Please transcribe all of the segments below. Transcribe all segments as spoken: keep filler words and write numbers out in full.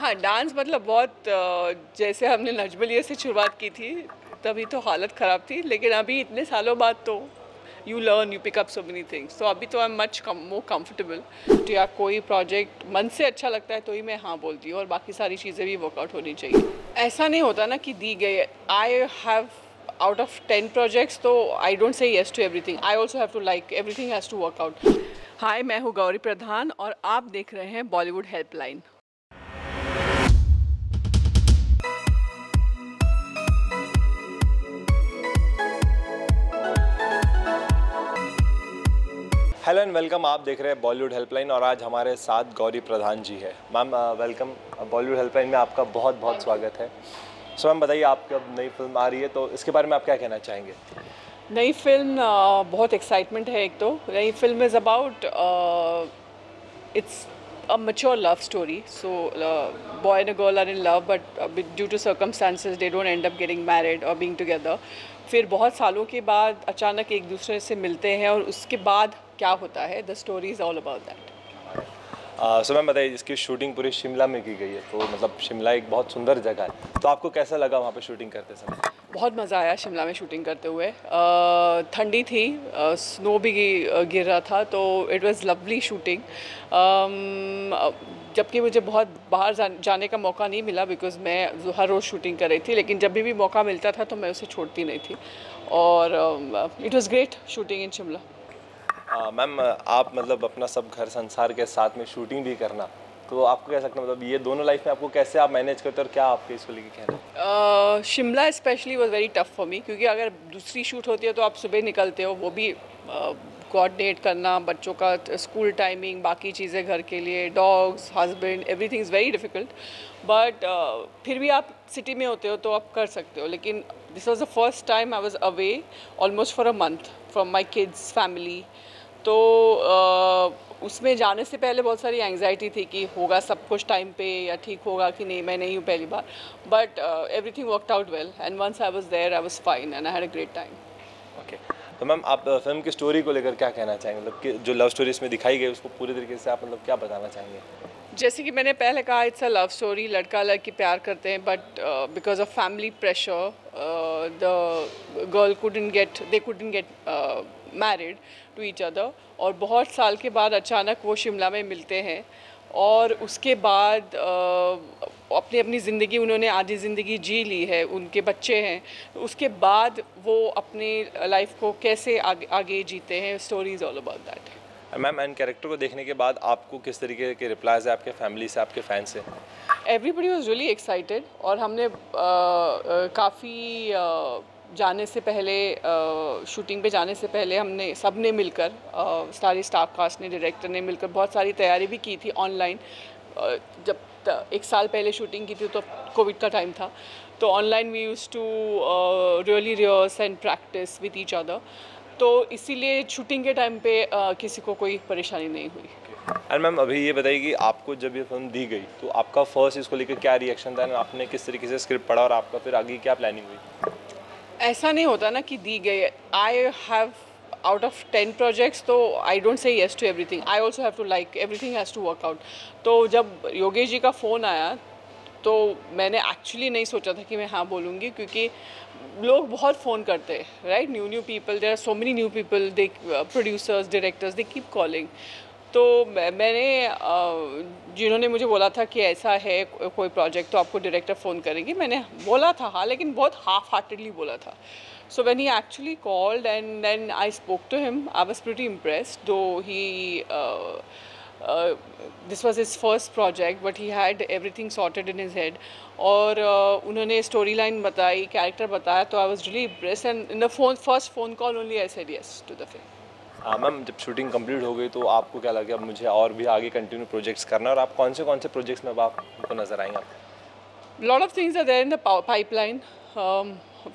हाँ, डांस मतलब बहुत, जैसे हमने नजबलिया से शुरुआत की थी तभी तो हालत ख़राब थी, लेकिन अभी इतने सालों बाद तो you learn, you pick up so many things, तो अभी तो I am much more comfortable. तो या कोई प्रोजेक्ट मन से अच्छा लगता है तो ही मैं हाँ बोलती हूँ, और बाकी सारी चीज़ें भी वर्कआउट होनी चाहिए। ऐसा नहीं होता ना कि दी गई, I have out of ten projects तो I don't say yes to everything, I also have to like, everything has to work out. Hi, मैं हूँ गौरी प्रधान और आप देख रहे हैं Bollywood helpline. Hello and welcome, आप देख रहे हैं बॉलीवुड हेल्पलाइन और आज हमारे साथ गौरी प्रधान जी है। मैम वेलकम, बॉलीवुड हेल्पलाइन में आपका बहुत बहुत स्वागत है। सो मैम बताइए, आपकी अब नई फिल्म आ रही है तो इसके बारे में आप क्या कहना चाहेंगे? नई फिल्म बहुत एक्साइटमेंट है। एक तो नई film is about, it's a mature love story. So boy and girl are in love but due to circumstances they don't end up getting married और बीइंग टुगेदर। फिर बहुत सालों के बाद अचानक एक दूसरे से मिलते हैं और उसके बाद क्या होता है, the story is all about that. So ma'am बताइए, जिसकी शूटिंग पूरी शिमला में की गई है, तो मतलब शिमला एक बहुत सुंदर जगह है, तो आपको कैसा लगा वहाँ पे शूटिंग करते समय? बहुत मज़ा आया शिमला में शूटिंग करते हुए। uh, ठंडी थी, uh, स्नो भी गिर रहा था, तो इट वाज लवली शूटिंग। जबकि मुझे बहुत बाहर जाने का मौका नहीं मिला बिकॉज़ मैं हर रोज़ शूटिंग कर रही थी, लेकिन जब भी भी मौका मिलता था तो मैं उसे छोड़ती नहीं थी, और it was great shooting in Shimla. Ma'am आप मतलब अपना सब घर संसार के साथ में शूटिंग भी करना, तो आपको कह सकते हैं मतलब ये दोनों लाइफ में आपको कैसे आप मैनेज करते हो और क्या आपके इसको लेके कहना है? Shimla specially was very tough for me, क्योंकि अगर दूसरी शूट होती है तो आप सुबह निकलते हो, वो भी कोऑर्डिनेट uh, करना, बच्चों का स्कूल टाइमिंग, बाकी चीज़ें घर के लिए, dogs, husband, everything is very difficult. But फिर भी आप सिटी में होते हो तो आप कर सकते हो, लेकिन this was the first time I was away almost for a month from my kids family. तो uh, उसमें जाने से पहले बहुत सारी एंग्जाइटी थी कि होगा सब कुछ टाइम पे या ठीक होगा कि नहीं, मैं नहीं हूँ पहली बार, but everything worked out well and once I was there I was fine and I had a great time. Okay, तो मैम आप फिल्म की स्टोरी को लेकर क्या कहना चाहेंगे, मतलब कि जो लव स्टोरी इसमें दिखाई गई उसको पूरे तरीके से आप मतलब क्या बताना चाहेंगे? जैसे कि मैंने पहले कहा, इट्स अ लव स्टोरी, लड़का लड़की प्यार करते हैं, but because of family pressure the girl couldn't get they couldn't get married to each other, और बहुत साल के बाद अचानक वो शिमला में मिलते हैं और उसके बाद अपनी अपनी ज़िंदगी, उन्होंने आधी ज़िंदगी जी ली है, उनके बच्चे हैं, उसके बाद वो अपनी लाइफ को कैसे आगे आगे जीते हैं, story is all about that. Ma'am and character को देखने के बाद आपको किस तरीके के रिप्लाइज है आपके फैमिली से, आपके फैन से? एवरीबडी वाज रियली एक्साइटेड, और हमने काफ़ी जाने से पहले आ, शूटिंग पे जाने से पहले हमने सब ने मिलकर, सारी स्टाफ कास्ट ने, डायरेक्टर ने मिलकर बहुत सारी तैयारी भी की थी ऑनलाइन। जब त, एक साल पहले शूटिंग की थी तो कोविड का टाइम था, तो online we use to really rehearse and practice with each other, तो इसीलिए शूटिंग के टाइम पे आ, किसी को कोई परेशानी नहीं हुई। एंड मैम अभी ये बताइए कि आपको जब ये फिल्म दी गई तो आपका फर्स्ट इसको लेकर क्या रिएक्शन था, आपने किस तरीके से स्क्रिप्ट पढ़ा और आपका फिर आगे क्या प्लानिंग हुई? ऐसा नहीं होता ना कि दी गई, I have out of ten projects तो I don't say yes to everything, I also have to like, everything has to work out. तो जब योगेश जी का फ़ोन आया तो मैंने एक्चुअली नहीं सोचा था कि मैं हाँ बोलूँगी, क्योंकि लोग बहुत फ़ोन करते हैं, right, new new people, there are so many new people, the producers, directors, they keep calling. तो मैंने, जिन्होंने मुझे बोला था कि ऐसा है कोई प्रोजेक्ट तो आपको डायरेक्टर फ़ोन करेंगे, मैंने बोला था हाँ, लेकिन बहुत हाफ हार्टेडली बोला था। So when he actually called and then I spoke to him, I was pretty impressed, though he, this was his first project but he had everything sorted in his head, और uh, उन्होंने story line बताई, character बताया, तो I was really impressed and in the phone first phone call only I said yes to the film. हाँ ma'am, जब shooting complete हो गई तो आपको क्या लगा अब मुझे और भी आगे कंटिन्यू प्रोजेक्ट्स करना, और आप कौन से कौन से प्रोजेक्ट्स में अब आपको नजर आएंगे? आप lot of things are there in the pipeline,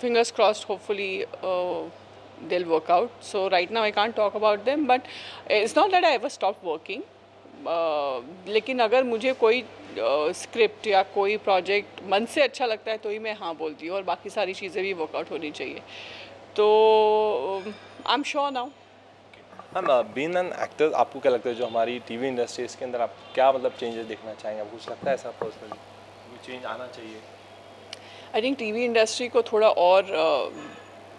fingers crossed, hopefully they will work out. So right now I can't talk about them, but it's not that I ever stop working, लेकिन अगर मुझे कोई script uh, या कोई project मन से अच्छा लगता है तो ही मैं हाँ बोलती हूँ, और बाकी सारी चीज़ें भी वर्कआउट होनी चाहिए, तो I am sure now. Ma'am, being an actor आपको क्या लगता है जो हमारी टीवी इंडस्ट्री इसके अंदर आप क्या मतलब चेंजेस देखना चाहेंगे? आपको कुछ लगता है ऐसा पर्सनली कोई चेंज आना चाहिए? आई थिंक टीवी इंडस्ट्री को थोड़ा और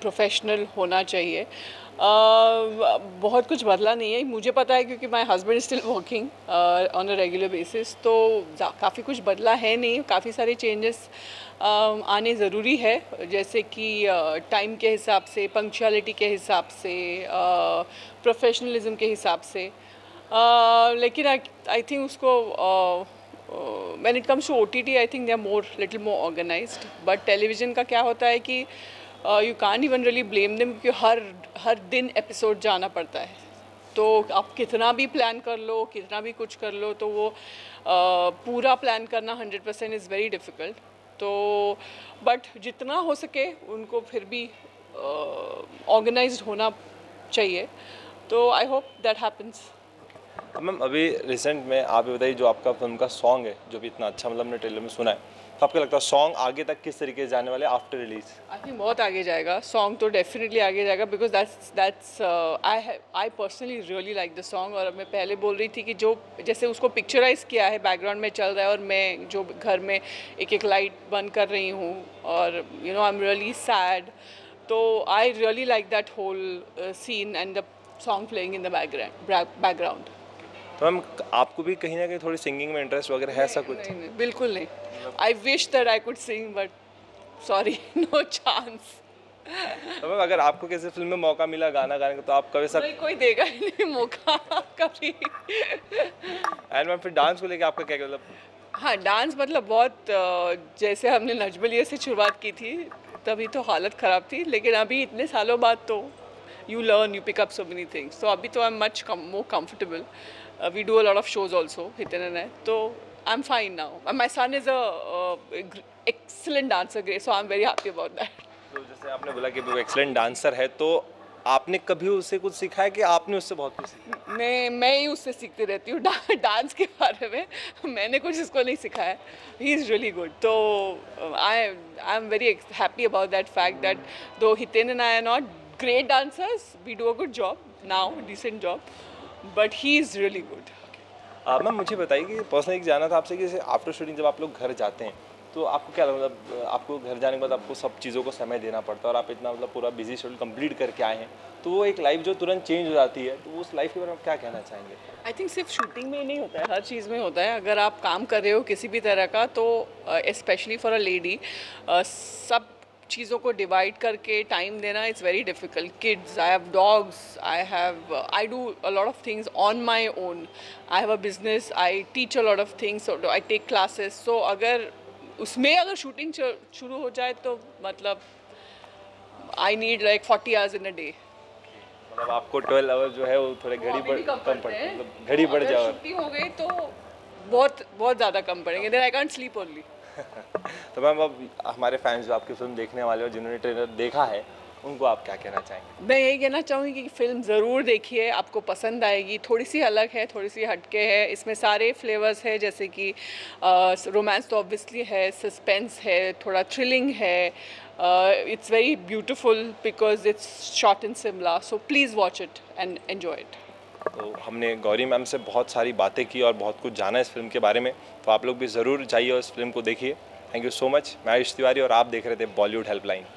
प्रोफेशनल uh, होना चाहिए। uh, बहुत कुछ बदला नहीं है, मुझे पता है क्योंकि my husband still working on a regular basis, तो काफ़ी कुछ बदला है नहीं। काफ़ी सारे चेंजेस uh, आने ज़रूरी है, जैसे कि टाइम uh, के हिसाब से, पंक्चुअलिटी के हिसाब से, प्रोफेशनलिज्म uh, के हिसाब से, uh, लेकिन आई थिंक उसको uh, when it comes to O T T I think they are more little more organised. But television का क्या होता है कि you can't even really blame them, क्योंकि हर हर दिन एपिसोड जाना पड़ता है, तो आप कितना भी प्लान कर लो, कितना भी कुछ कर लो, तो वो uh, पूरा प्लान करना hundred percent is very difficult. तो बट जितना हो सके उनको फिर भी ऑर्गेनाइज्ड uh, होना चाहिए, तो I hope that happens. Ma'am, अभी रिसेंट में आप भी बताइए जो आपका फिल्म का सॉन्ग है जो भी इतना अच्छा मतलब हमने ट्रेलर में सुना है, तो आपको लगता है सॉन्ग आगे तक किस तरीके से जाने वाले आफ्टर रिलीज? आई थिंक बहुत आगे जाएगा सॉन्ग, तो डेफिनेटली आगे जाएगा, because that's that's I I personally really like the song. और मैं पहले बोल रही थी कि जो जैसे उसको पिक्चराइज किया है बैकग्राउंड में चल रहा है, और मैं जो घर में एक एक लाइट बंद कर रही हूँ और you know I am really sad, तो I really like that whole scene and the song playing in the background background. तो मैम, आपको भी कहीं ना कहीं थोड़ी सिंगिंग में इंटरेस्ट वगैरह है? ऐसा कुछ नहीं, नहीं, बिल्कुल नहीं। I wish that I could sing but sorry, no chance. तो मैम, अगर आपको किसी फिल्म में मौका मिला गाना गाने का तो आप कभी? नहीं, कोई देगा ही नहीं मौका कभी। एंड मैम, फिर डांस को लेकर आपका क्या मतलब? हाँ, डांस मतलब बहुत, जैसे हमने नजबलिया से शुरुआत की थी तभी तो हालत ख़राब थी, लेकिन अभी इतने सालों बाद तो you learn, you pick up so many things, तो अभी तो I am much more comfortable. Uh, we do a lot of shows also, Hiten and I. So I'm fine now. And my son is a uh, excellent dancer, great. So I'm very happy about that. So जैसे आपने बोला कि वो excellent dancer है, तो आपने कभी उससे कुछ सीखा है कि आपने उससे बहुत कुछ सीखा? मैं मैं ही उससे सीखती रहती हूँ डांस के बारे में, मैंने कुछ इसको नहीं सिखाया है। ही इज़ रियली गुड, तो I I am very happy about that fact that though Hiten and I are not great dancers, we do a good job now, decent job. But he is really good. Ma'am, मुझे बताइए कि personally जाना था आपसे कि जैसे after shooting जब आप लोग घर जाते हैं तो आपको क्या मतलब, आपको घर जाने के बाद आपको सब चीज़ों को समय देना पड़ता है और आप इतना मतलब पूरा बिजी शेड्यूल कंप्लीट करके आए हैं, तो वो एक लाइफ जो तुरंत चेंज हो जाती है, तो उस लाइफ के बारे में क्या कहना चाहेंगे? आई थिंक सिर्फ शूटिंग में ही नहीं होता है, हर चीज़ में होता है। अगर आप काम कर रहे हो किसी भी तरह का, तो स्पेशली फॉर अ लेडी सब चीज़ों को डिवाइड करके टाइम देना it's very difficult. Kids, I have dogs, I have I do a lot of things on my own, I have a business, I teach a lot of things, I take classes. So अगर उसमें अगर shooting शुरू हो जाए तो मतलब I need like forty hours in a day, मतलब आपको ट्वेल्व आवर्स जो है वो थोड़े घड़ी बढ़ कम पड़ते, मतलब घड़ी बढ़ जाए। शूटिंग हो गई तो बहुत बहुत ज़्यादा कम पड़ेंगे, then I can't sleep only. तो मैम, अब हमारे फैंस जो आपकी फिल्म देखने वाले और जिन्होंने ट्रेलर देखा है उनको आप क्या कहना चाहेंगे? मैं यही कहना चाहूँगी कि फिल्म ज़रूर देखिए, आपको पसंद आएगी। थोड़ी सी अलग है, थोड़ी सी हटके है, इसमें सारे फ्लेवर्स है, जैसे कि रोमांस तो ऑब्वियसली है, सस्पेंस है, थोड़ा थ्रिलिंग है। It's very beautiful because it's shot in Shimla, so please watch it and enjoy it. तो हमने गौरी मैम से बहुत सारी बातें की और बहुत कुछ जाना इस फिल्म के बारे में, तो आप लोग भी ज़रूर जाइए और इस फिल्म को देखिए। Thank you so much. मैं आयुष तिवारी और आप देख रहे थे बॉलीवुड हेल्पलाइन।